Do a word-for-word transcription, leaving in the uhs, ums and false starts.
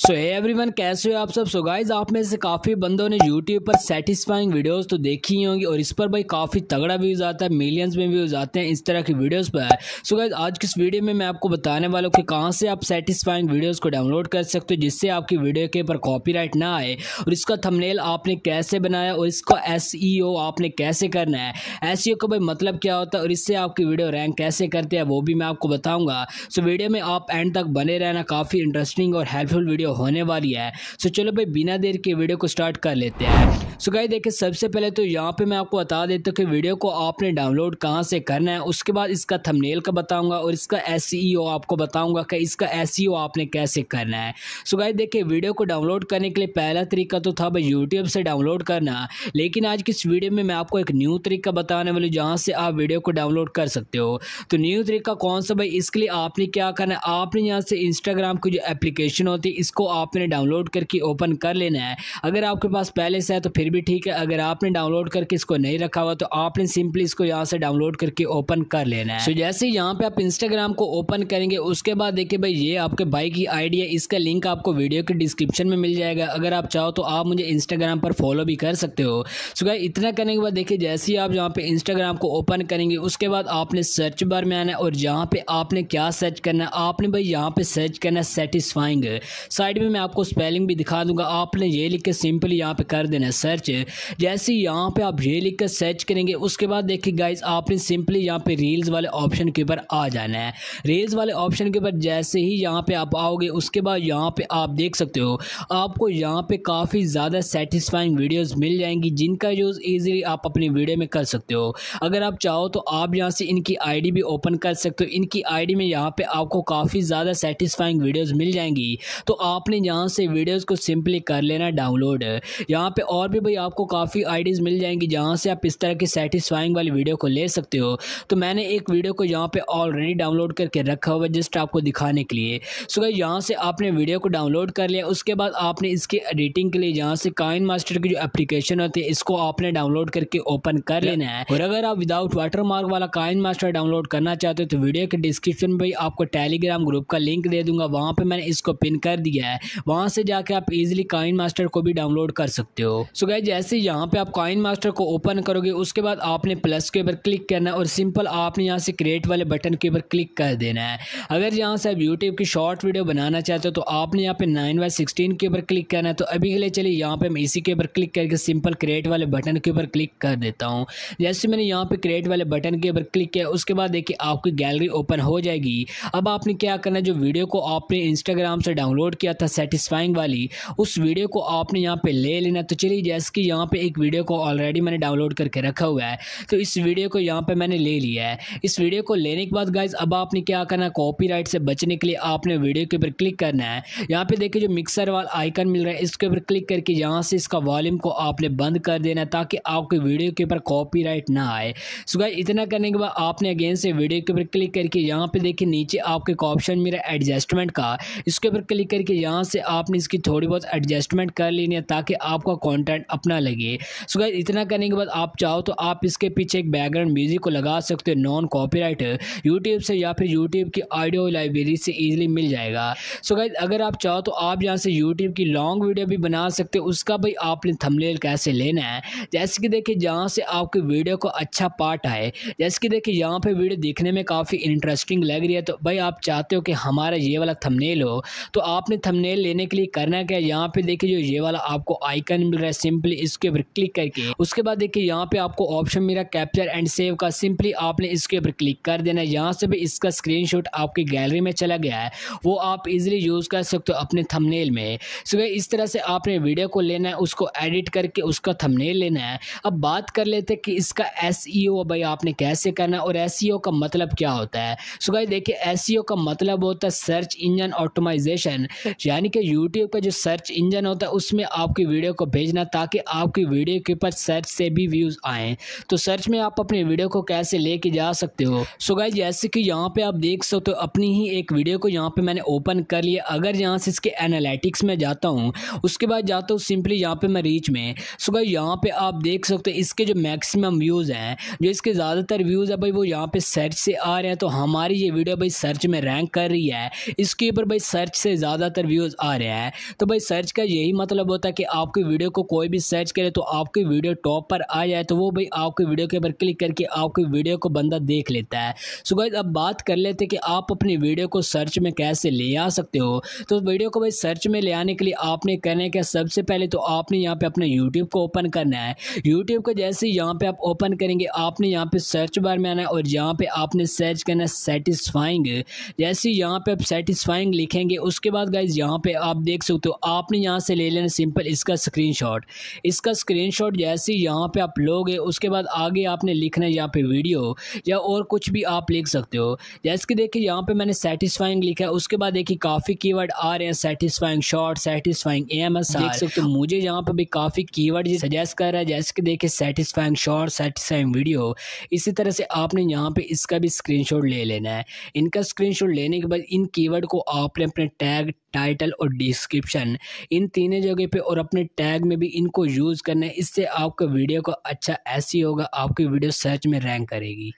सो hey everyone, कैसे हो आप सब। सो गाइज, आप में से काफ़ी बंदों ने यूट्यूब पर सेटिस्फाइंग वीडियोस तो देखी ही होंगी और इस पर भाई काफ़ी तगड़ा व्यूज़ आता है, मिलियंस में व्यूज़ आते हैं इस तरह की वीडियोस पर। सो गाइज, आज किस वीडियो में मैं आपको बताने वाला हूँ कि कहाँ से आप सेटिस्फाइंग वीडियोज़ को डाउनलोड कर सकते हो जिससे आपकी वीडियो के ऊपर कॉपीराइट ना आए, और इसका थंबनेल आपने कैसे बनाया और इसका एसईओ आपने कैसे करना है, एसईओ का भाई मतलब क्या होता है और इससे आपकी वीडियो रैंक कैसे करते हैं वो भी मैं आपको बताऊँगा। सो वीडियो में आप एंड तक बने रहना, काफ़ी इंटरेस्टिंग और हेल्पफुल वीडियो होने वाली है। सो चलो भाई बिना देर के वीडियो को स्टार्ट कर लेते हैं। सो गाइस देखिए, सबसे पहले तो यहाँ पे मैं आपको बता देता हूँ कि वीडियो को आपने डाउनलोड कहाँ से करना है, उसके बाद इसका थंबनेल का बताऊंगा और इसका एसईओ आपको बताऊंगा कि इसका एसईओ आपने कैसे करना है। सो गाइस देखिए, वीडियो को डाउनलोड करने के लिए पहला तरीका तो था भाई यूट्यूब से डाउनलोड करना, लेकिन आज की इस वीडियो में मैं आपको एक न्यू तरीका बताने वाली हूँ जहाँ से आप वीडियो को डाउनलोड कर सकते हो। तो न्यू तरीका कौन सा भाई, इसके लिए आपने क्या करना है, आपने यहाँ से इंस्टाग्राम की जो एप्लीकेशन होती है इसको आपने डाउनलोड करके ओपन कर लेना है। अगर आपके पास पहले से है तो फिर भी ठीक है, अगर आपने डाउनलोड करके इसको नहीं रखा हुआ तो आपने सिंपली इसको यहाँ से डाउनलोड करके ओपन कर लेना है। सो so, जैसे यहाँ पे आप इंस्टाग्राम को ओपन करेंगे उसके बाद देखिए भाई ये आपके भाई की आईडी है, इसका लिंक आपको वीडियो के डिस्क्रिप्शन में मिल जाएगा। अगर आप चाहो तो आप मुझे इंस्टाग्राम पर फॉलो भी कर सकते हो। सो so, इतना करने के बाद देखिए जैसे ही आप यहाँ पे इंस्टाग्राम को ओपन करेंगे उसके बाद आपने सर्च बार में आना है और यहाँ पे आपने क्या सर्च करना है, आपने भाई यहाँ पे सर्च करना है सेटिस्फाइंग। साइड में मैं आपको स्पेलिंग भी दिखा दूंगा, आपने ये लिख के सिंपली यहाँ पे कर देना है सर्च। जैसे यहाँ पे आप ये लिख कर सर्च करेंगे उसके बाद देखिए गाइज आपने सिंपली यहाँ पे रील्स वाले ऑप्शन के ऊपर आ जाना है। रील्स वाले ऑप्शन के ऊपर जैसे ही यहाँ पे आप आओगे उसके बाद यहाँ पे आप देख सकते हो आपको यहाँ पे काफ़ी ज़्यादा सेटिस्फाइंग वीडियोज़ मिल जाएंगी जिनका यूज़ ईजिली आप अपनी वीडियो में कर सकते हो। अगर आप चाहो तो आप यहाँ से इनकी आई डी भी ओपन कर सकते हो, इनकी आई डी में यहाँ पर आपको काफ़ी ज़्यादा सेटिस्फाइंग वीडियोज़ मिल जाएंगी। तो आपने यहाँ से वीडियोस को सिंपली कर लेना डाउनलोड। यहाँ पे और भी भाई आपको काफ़ी आईडीज़ मिल जाएंगी जहाँ से आप इस तरह की सेटिस्फाइंग वाली वीडियो को ले सकते हो। तो मैंने एक वीडियो को यहाँ पे ऑलरेडी डाउनलोड करके रखा हुआ है जस्ट आपको दिखाने के लिए। सो गाइस यहाँ से आपने वीडियो को डाउनलोड कर लिया, उसके बाद आपने इसकी एडिटिंग के लिए यहाँ से काइन मास्टर की जो एप्लीकेशन होती है इसको आपने डाउनलोड करके ओपन कर लेना है। और अगर आप विदाउट वाटरमार्क वाला काइन मास्टर डाउनलोड करना चाहते हो तो वीडियो के डिस्क्रिप्शन में आपको टेलीग्राम ग्रुप का लिंक दे दूंगा, वहाँ पर मैंने इसको पिन कर दिया है, वहां से जाके आप इजीली काइन मास्टर को भी डाउनलोड कर सकते हो। सो गाइस जैसे यहाँ पे आप काइन मास्टर को ओपन करोगे उसके बाद आपने प्लस के ऊपर क्लिक करना है और सिंपल आपने यहाँ से क्रिएट वाले बटन के ऊपर क्लिक कर देना है। अगर यहाँ से आप यूट्यूब की शॉर्ट वीडियो बनाना चाहते हो तो आपने यहाँ पे नाइन बाई सिक्सटीन के ऊपर क्लिक करना है। तो अभी के लिए चलिए यहाँ पे मैं इसी के ऊपर क्लिक करके सिंपल क्रिएट वाले बटन के ऊपर क्लिक कर देता हूँ। जैसे मैंने यहाँ पे क्रिएट वाले बटन के ऊपर क्लिक किया उसके बाद देखिए आपकी गैलरी ओपन हो जाएगी। अब आपने क्या करना है, जो वीडियो को आपने इंस्टाग्राम से डाउनलोड किया था सेटिस्फाइंग वाली, उस वीडियो को आपने यहाँ पे ले लेना। तो चलिए जैसे कि यहाँ पे एक वीडियो को ऑलरेडी मैंने डाउनलोड करके रखा हुआ है तो इस वीडियो को यहाँ पे मैंने ले लिया है। इस वीडियो को लेने के बाद गाइज अब आपने क्या करना है, कॉपीराइट से बचने के लिए आपने वीडियो के ऊपर क्लिक करना है। यहाँ पे देखिए जो मिक्सर वाला आइकन मिल रहा है इसके ऊपर क्लिक करके यहाँ से इसका वॉल्यूम को आपने बंद कर देना ताकि आपके वीडियो के ऊपर कॉपीराइट ना आए। सो गाइज इतना करने के बाद आपने अगेन से वीडियो के ऊपर क्लिक करके यहाँ पे देखिए नीचे आपके ऑप्शन मिल रहा है एडजस्टमेंट का, इसके ऊपर क्लिक करके यहाँ से आपने इसकी थोड़ी बहुत एडजस्टमेंट कर लेनी है ताकि आपका कंटेंट अपना लगे। सो गाइस इतना करने के बाद आप चाहो तो आप इसके पीछे एक बैकग्राउंड म्यूजिक को लगा सकते हो, नॉन कॉपीराइट यूट्यूब से या फिर यूट्यूब की ऑडियो लाइब्रेरी से इजीली मिल जाएगा। सो गाइस अगर आप चाहो तो आप यहाँ से यूट्यूब की लॉन्ग वीडियो भी बना सकते हो, उसका भाई आपने थंबनेल कैसे लेना है। जैसे कि देखिए जहाँ से आपकी वीडियो को अच्छा पार्ट आए, जैसे कि देखिए यहाँ पर वीडियो देखने में काफ़ी इंटरेस्टिंग लग रही है तो भाई आप चाहते हो कि हमारा ये वाला थंबनेल हो, तो आपने थंबनेल लेने के लिए करना क्या है, यहाँ पे देखिए जो ये वाला आपको आइकन मिल रहा है सिंपली इसके ऊपर क्लिक करके उसके बाद देखिए यहाँ पे आपको ऑप्शन मिल रहा है कैप्चर एंड सेव का, सिंपली आपने इसके ऊपर क्लिक कर देना है। यहाँ से भी इसका स्क्रीनशॉट आपकी गैलरी में चला गया है, वो आप इजीली यूज़ कर सकते हो अपने थंबनेल में। सो इस तरह से आपने वीडियो को लेना है, उसको एडिट करके उसका थंबनेल लेना है। अब बात कर लेते हैं कि इसका एसईओ भाई आपने कैसे करना है और एसईओ का मतलब क्या होता है। सो गाइस देखिए एसईओ का मतलब होता है सर्च इंजन ऑप्टिमाइजेशन, यानी कि यूट्यूब का जो सर्च इंजन होता है उसमें आपकी वीडियो को भेजना ताकि आपकी वीडियो के ऊपर सर्च से भी व्यूज़ आएँ। तो सर्च में आप अपनी वीडियो को कैसे लेके जा सकते हो। सो गाइस जैसे कि यहाँ पे आप देख सकते हो अपनी ही एक वीडियो को यहाँ पे मैंने ओपन कर लिया। अगर यहाँ से इसके एनालिटिक्स में जाता हूँ उसके बाद जाता हूँ सिंपली यहाँ पर मैं रीच में। सो गाइस यहाँ पर आप देख सकते हो इसके जो मैक्सिमम व्यूज़ हैं, जो इसके ज़्यादातर व्यूज़ है भाई वो यहाँ पर सर्च से आ रहे हैं। तो हमारी ये वीडियो भाई सर्च में रैंक कर रही है, इसके ऊपर भाई सर्च से ज़्यादातर व्यूज़ आ रहे हैं। तो भाई सर्च का यही मतलब होता है कि आपकी वीडियो को कोई भी सर्च करे तो आपकी वीडियो टॉप पर आ जाए, तो वो भाई आपकी वीडियो के ऊपर क्लिक करके आपकी वीडियो को बंदा देख लेता है। सो गाइस अब बात कर लेते हैं कि आप अपनी वीडियो को सर्च में कैसे ले आ सकते हो। तो वीडियो को भाई सर्च में ले आने के लिए आपने करने का सबसे पहले तो आपने यहाँ पे अपने यूट्यूब को ओपन करना है। यूट्यूब को जैसे ही यहाँ पे आप ओपन करेंगे आपने यहाँ पे सर्च बार में आना है और यहाँ पे आपने सर्च करना है सेटिस्फाइंग। जैसे ही यहाँ पे आप सेटिस्फाइंग लिखेंगे उसके बाद गाइज यहाँ पे आप देख सकते हो आपने यहाँ से ले लेना सिंपल इसका स्क्रीनशॉट। इसका स्क्रीनशॉट जैसे ही यहाँ पे आप लोगे उसके बाद आगे आपने लिखना है यहाँ पे वीडियो या और कुछ भी आप लिख सकते हो। जैसे कि देखिए यहाँ पे मैंने सेटिस्फाइंग लिखा है, उसके बाद देखिए काफ़ी कीवर्ड आ रहे हैं, सेटिस्फाइंग शॉर्ट, सेटिस्फाइंग एएमएस देख सकते हो। मुझे यहाँ पे भी काफ़ी कीवर्ड सजेस्ट कर रहा है, जैसे कि देखिए सेटिस्फाइंग शॉर्ट, सेटिस्फाइंग वीडियो। इसी तरह से आपने यहाँ पे इसका भी स्क्रीनशॉट ले लेना है। इनका स्क्रीनशॉट लेने के बाद इन कीवर्ड को आपने अपने टैग, टाइटल और डिस्क्रिप्शन इन तीनों जगह पे और अपने टैग में भी इनको यूज़ करना है। इससे आपका वीडियो का अच्छा ऐसी होगा, आपकी वीडियो सर्च में रैंक करेगी।